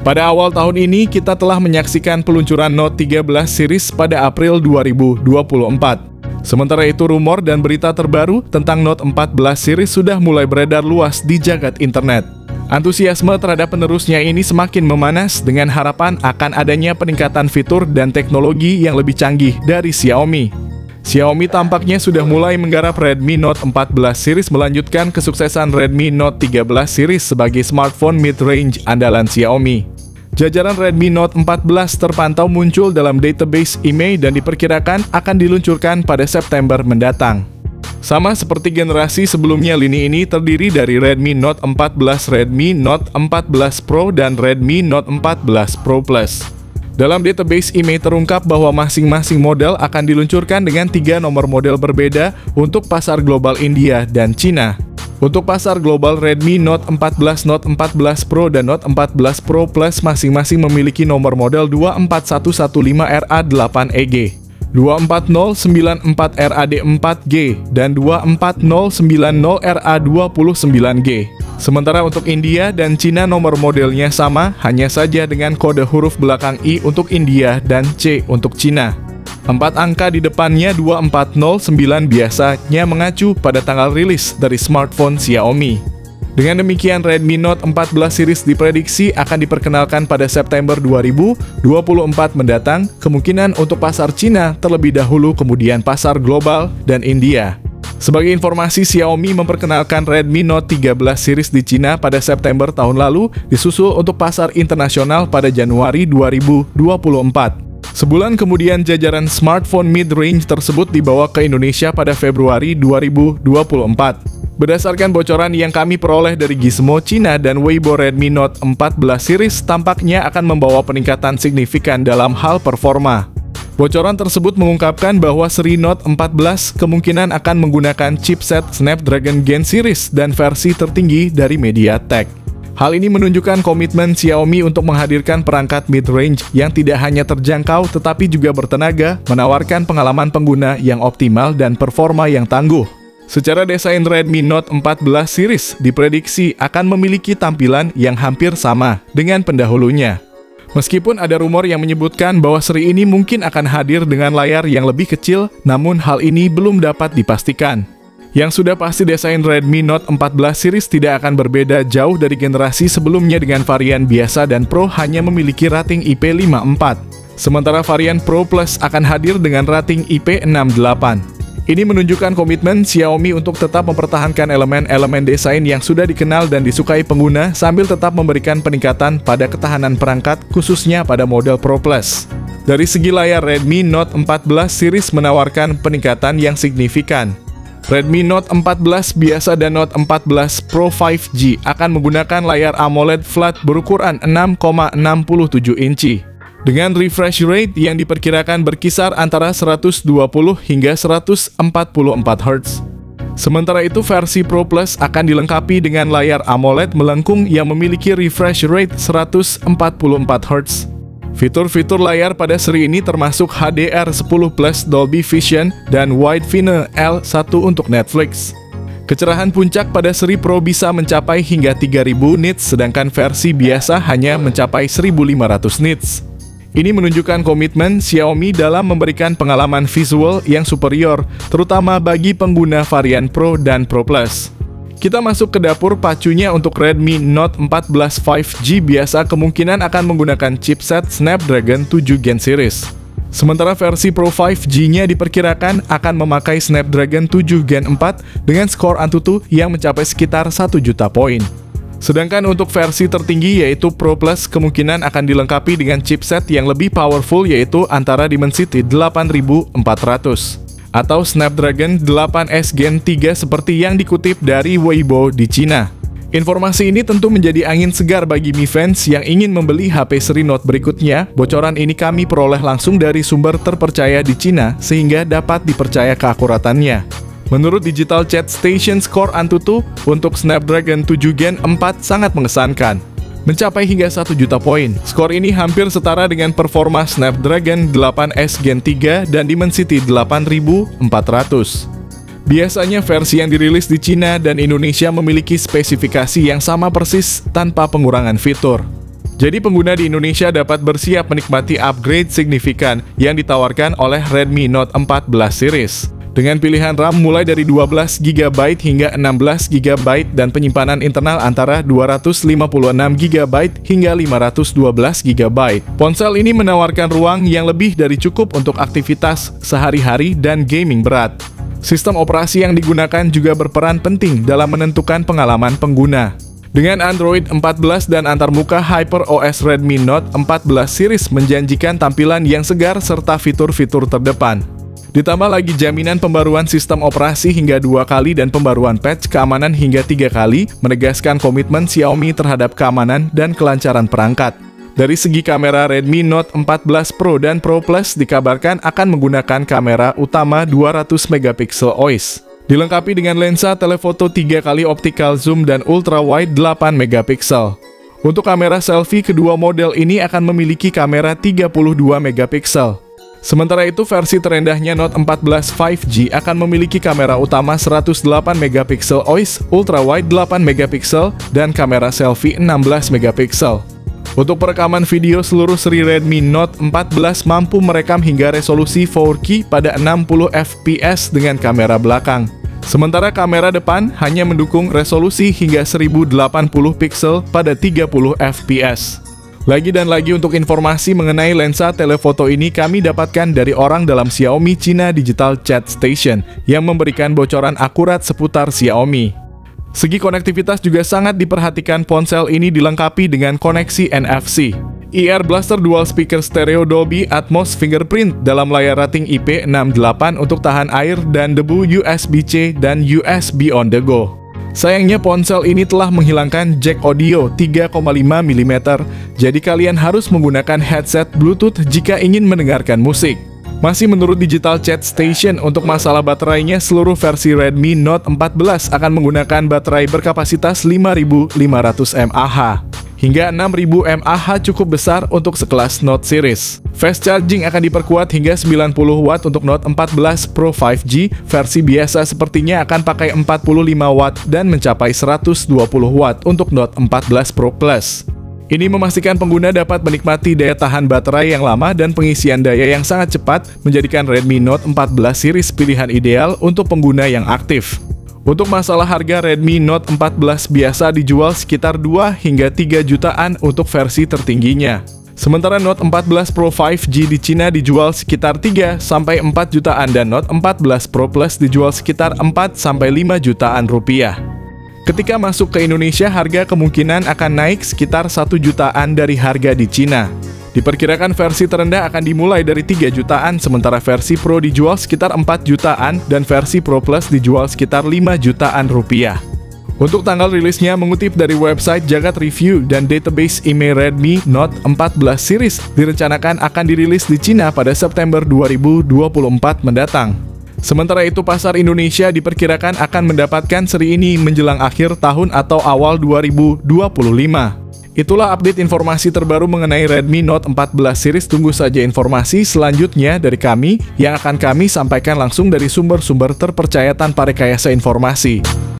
Pada awal tahun ini, kita telah menyaksikan peluncuran Note 13 series pada April 2024. Sementara itu, rumor dan berita terbaru tentang Note 14 series sudah mulai beredar luas di jagat internet. Antusiasme terhadap penerusnya ini semakin memanas dengan harapan akan adanya peningkatan fitur dan teknologi yang lebih canggih dari Xiaomi. Xiaomi tampaknya sudah mulai menggarap Redmi Note 14 series melanjutkan kesuksesan Redmi Note 13 series sebagai smartphone mid-range andalan Xiaomi. Jajaran Redmi Note 14 terpantau muncul dalam database IMEI dan diperkirakan akan diluncurkan pada September mendatang. Sama seperti generasi sebelumnya, lini ini terdiri dari Redmi Note 14, Redmi Note 14 Pro, dan Redmi Note 14 Pro Plus. Dalam database IMEI terungkap bahwa masing-masing model akan diluncurkan dengan 3 nomor model berbeda untuk pasar global India dan Cina. Untuk pasar global, Redmi Note 14, Note 14 Pro, dan Note 14 Pro Plus masing-masing memiliki nomor model 24115RA8EG, 24094RAD4G, dan 24090RA29G. Sementara untuk India dan Cina nomor modelnya sama, hanya saja dengan kode huruf belakang I untuk India dan C untuk Cina. 4 angka di depannya 2409 biasanya mengacu pada tanggal rilis dari smartphone Xiaomi. Dengan demikian, Redmi Note 14 series diprediksi akan diperkenalkan pada September 2024 mendatang, kemungkinan untuk pasar Cina terlebih dahulu, kemudian pasar global dan India. Sebagai informasi, Xiaomi memperkenalkan Redmi Note 13 series di Cina pada September tahun lalu, disusul untuk pasar internasional pada Januari 2024. Sebulan kemudian, jajaran smartphone mid-range tersebut dibawa ke Indonesia pada Februari 2024. Berdasarkan bocoran yang kami peroleh dari Gizmo China dan Weibo, Redmi Note 14 series tampaknya akan membawa peningkatan signifikan dalam hal performa. Bocoran tersebut mengungkapkan bahwa seri Note 14 kemungkinan akan menggunakan chipset Snapdragon Gen series dan versi tertinggi dari MediaTek. Hal ini menunjukkan komitmen Xiaomi untuk menghadirkan perangkat mid-range yang tidak hanya terjangkau tetapi juga bertenaga, menawarkan pengalaman pengguna yang optimal dan performa yang tangguh. Secara desain, Redmi Note 14 series diprediksi akan memiliki tampilan yang hampir sama dengan pendahulunya. Meskipun ada rumor yang menyebutkan bahwa seri ini mungkin akan hadir dengan layar yang lebih kecil, namun hal ini belum dapat dipastikan. Yang sudah pasti, desain Redmi Note 14 series tidak akan berbeda jauh dari generasi sebelumnya dengan varian biasa dan Pro hanya memiliki rating IP54. Sementara varian Pro Plus akan hadir dengan rating IP68. Ini menunjukkan komitmen Xiaomi untuk tetap mempertahankan elemen-elemen desain yang sudah dikenal dan disukai pengguna sambil tetap memberikan peningkatan pada ketahanan perangkat, khususnya pada model Pro Plus. Dari segi layar, Redmi Note 14 series menawarkan peningkatan yang signifikan. Redmi Note 14 biasa dan Note 14 Pro 5G akan menggunakan layar AMOLED flat berukuran 6,67 inci dengan refresh rate yang diperkirakan berkisar antara 120 hingga 144 Hz. Sementara itu, versi Pro Plus akan dilengkapi dengan layar AMOLED melengkung yang memiliki refresh rate 144 Hz. Fitur-fitur layar pada seri ini termasuk HDR10 Plus Dolby Vision dan Wideview L1 untuk Netflix. Kecerahan puncak pada seri Pro bisa mencapai hingga 3000 nits, sedangkan versi biasa hanya mencapai 1500 nits. Ini menunjukkan komitmen Xiaomi dalam memberikan pengalaman visual yang superior, terutama bagi pengguna varian Pro dan Pro Plus. Kita masuk ke dapur pacunya untuk Redmi Note 14 5G biasa kemungkinan akan menggunakan chipset Snapdragon 7 Gen series. Sementara versi Pro 5G-nya diperkirakan akan memakai Snapdragon 7 Gen 4 dengan skor Antutu yang mencapai sekitar 1 juta poin. Sedangkan untuk versi tertinggi yaitu Pro Plus kemungkinan akan dilengkapi dengan chipset yang lebih powerful yaitu antara Dimensity 8400. Atau Snapdragon 8s Gen 3 seperti yang dikutip dari Weibo di Cina. Informasi ini tentu menjadi angin segar bagi Mi fans yang ingin membeli HP seri Note berikutnya. Bocoran ini kami peroleh langsung dari sumber terpercaya di Cina sehingga dapat dipercaya keakuratannya. Menurut Digital Chat Station, skor Antutu untuk Snapdragon 7 Gen 4 sangat mengesankan, mencapai hingga 1 juta poin. Skor ini hampir setara dengan performa Snapdragon 8s Gen 3 dan Dimensity 8400. Biasanya versi yang dirilis di Cina dan Indonesia memiliki spesifikasi yang sama persis tanpa pengurangan fitur. Jadi pengguna di Indonesia dapat bersiap menikmati upgrade signifikan yang ditawarkan oleh Redmi Note 14 Series. Dengan pilihan RAM mulai dari 12 GB hingga 16 GB dan penyimpanan internal antara 256 GB hingga 512 GB. Ponsel ini menawarkan ruang yang lebih dari cukup untuk aktivitas sehari-hari dan gaming berat. Sistem operasi yang digunakan juga berperan penting dalam menentukan pengalaman pengguna. Dengan Android 14 dan antarmuka HyperOS, Redmi Note 14 Series menjanjikan tampilan yang segar serta fitur-fitur terdepan. Ditambah lagi jaminan pembaruan sistem operasi hingga 2 kali dan pembaruan patch keamanan hingga 3 kali, menegaskan komitmen Xiaomi terhadap keamanan dan kelancaran perangkat. Dari segi kamera, Redmi Note 14 Pro dan Pro Plus dikabarkan akan menggunakan kamera utama 200 MP OIS. Dilengkapi dengan lensa telefoto 3 kali optical zoom dan ultra wide 8 MP. Untuk kamera selfie, kedua model ini akan memiliki kamera 32 MP. Sementara itu, versi terendahnya Note 14 5G akan memiliki kamera utama 108 MP OIS, ultra wide 8 MP dan kamera selfie 16 MP. Untuk perekaman video, seluruh seri Redmi Note 14 mampu merekam hingga resolusi 4K pada 60 fps dengan kamera belakang. Sementara kamera depan hanya mendukung resolusi hingga 1080 pixel pada 30 fps. Lagi dan lagi untuk informasi mengenai lensa telefoto ini kami dapatkan dari orang dalam Xiaomi China Digital Chat Station yang memberikan bocoran akurat seputar Xiaomi. Segi konektivitas juga sangat diperhatikan. Ponsel ini dilengkapi dengan koneksi NFC, IR Blaster dual speaker stereo, Dolby Atmos, fingerprint dalam layar rating IP68 untuk tahan air dan debu, USB-C dan USB on the go. Sayangnya ponsel ini telah menghilangkan jack audio 3,5 mm, jadi kalian harus menggunakan headset Bluetooth jika ingin mendengarkan musik. Masih menurut Digital Chat Station, untuk masalah baterainya, seluruh versi Redmi Note 14 akan menggunakan baterai berkapasitas 5.500 mAh. Hingga 6.000 mAh cukup besar untuk sekelas Note series. Fast charging akan diperkuat hingga 90 Watt untuk Note 14 Pro 5G. Versi biasa sepertinya akan pakai 45 Watt dan mencapai 120 Watt untuk Note 14 Pro Plus. Ini memastikan pengguna dapat menikmati daya tahan baterai yang lama dan pengisian daya yang sangat cepat, menjadikan Redmi Note 14 series pilihan ideal untuk pengguna yang aktif. Untuk masalah harga, Redmi Note 14 biasa dijual sekitar 2 hingga 3 jutaan untuk versi tertingginya. Sementara Note 14 Pro 5G di Cina dijual sekitar 3 sampai 4 jutaan dan Note 14 Pro Plus dijual sekitar 4 sampai 5 jutaan rupiah. Ketika masuk ke Indonesia, harga kemungkinan akan naik sekitar 1 jutaan dari harga di Cina. Diperkirakan versi terendah akan dimulai dari 3 jutaan, sementara versi Pro dijual sekitar 4 jutaan, dan versi Pro Plus dijual sekitar 5 jutaan rupiah. Untuk tanggal rilisnya, mengutip dari website Jagat Review dan database IMEI, Redmi Note 14 Series direncanakan akan dirilis di Cina pada September 2024 mendatang. Sementara itu, pasar Indonesia diperkirakan akan mendapatkan seri ini menjelang akhir tahun atau awal 2025. Itulah update informasi terbaru mengenai Redmi Note 14 Series. Tunggu saja informasi selanjutnya dari kami yang akan kami sampaikan langsung dari sumber-sumber terpercaya tanpa rekayasa informasi.